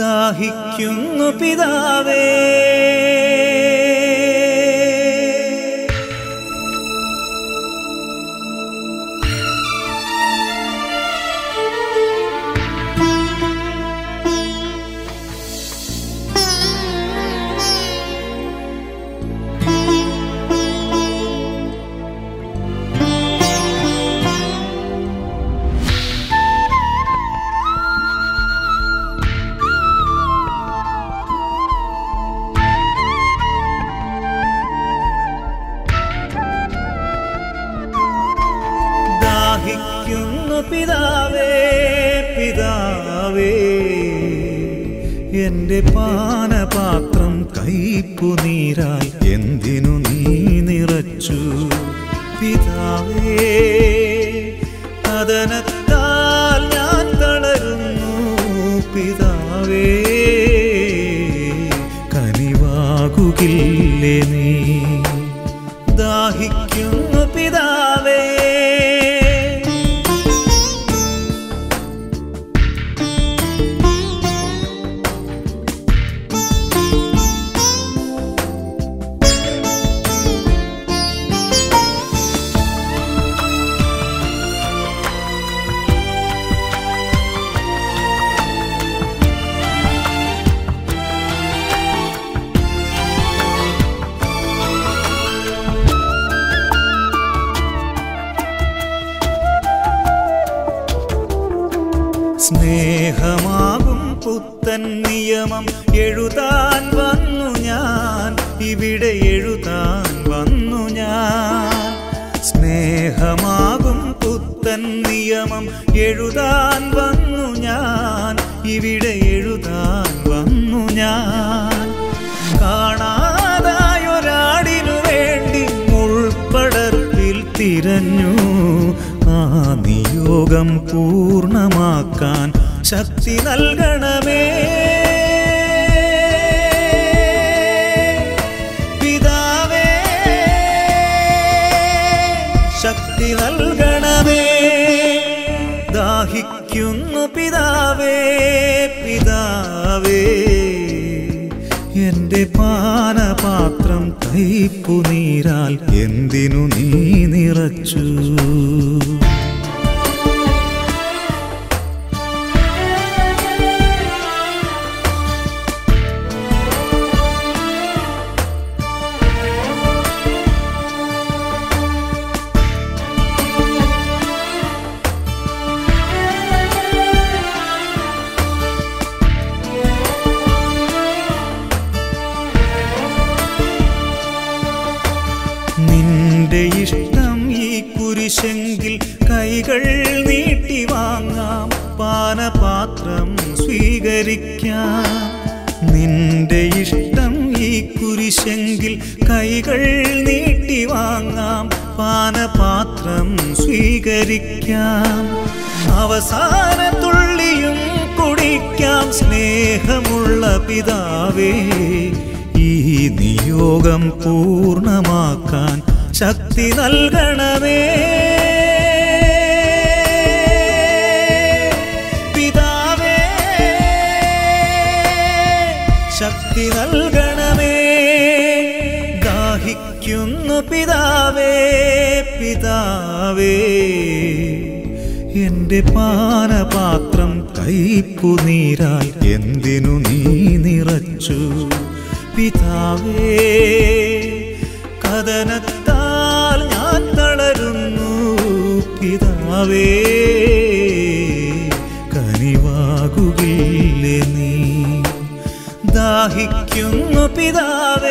ദാഹിക്കുന്നു പിതാവേ ദാഹിക്കുന്നു പിതാവേ പിതാവേ എൻ്റെ പാനപാത്രം കൈപ്പുനീരായി എന്തിനു നീ നിറച്ചു പിതാവേ കടനത്താൽ ഞാൻ തളരുന്നു പിതാവേ കനിവാകുകില്ലേ നീ ദാഹിക്കുന്നു പിതാവേ സ്നേഹമാകും പുത്തൻ നിയമം എഴുതാൻ വന്നു ഞാൻ ഇവിടെ എഴുതാൻ വന്നു ഞാൻ സ്നേഹമാകും പുത്തൻ നിയമം എഴുതാൻ വന്നു ഞാൻ ഇവിടെ എഴുതാൻ വന്നു ഞാൻ കാണാതായൊരാടിനു വേണ്ടി മുൾപ്പടർപ്പിൽ തിരഞ്ഞു ആ നിയോഗം പൂർണ്ണമാക്കാൻ ശക്തി നൽകണമേ പിതാവേ ശക്തി നൽകണമേ ദാഹിക്കുന്നു പിതാവേ പിതാവേ എൻ്റെ പാനപാത്രം കൈപ്പുനീരാൽ എന്തിനു നീ നിറച്ചു ഇഷ്ടം ഈ കുരിശെങ്കിൽ കൈകൾ നീട്ടി വാങ്ങാം പാനപാത്രം സ്വീകരിക്കാം നിന്റെ ഇഷ്ടം ഈ കുരിശെങ്കിൽ കൈകൾ നീട്ടി വാങ്ങാം പാനപാത്രം സ്വീകരിക്കാം അവസാന തുള്ളിയും കുടിക്കാം സ്നേഹമുള്ള പിതാവേ ഈ നിയോഗം പൂർണ്ണമാക്കാൻ ശക്തി നൽകണമേ പിതാവേ ശക്തി നൽകണമേ ദാഹിക്കുന്നു പിതാവേ പിതാവേ എൻ്റെ പാനപാത്രം കൈപ്പുനീരാൽ എന്തിനു നീ നിറച്ചു പിതാവേ കടനത്താൽ ഞാൻ തളരുന്നു പിതാവേ കനിവാകുകില്ലേ നീ ദാഹിക്കുന്നു പിതാവേ.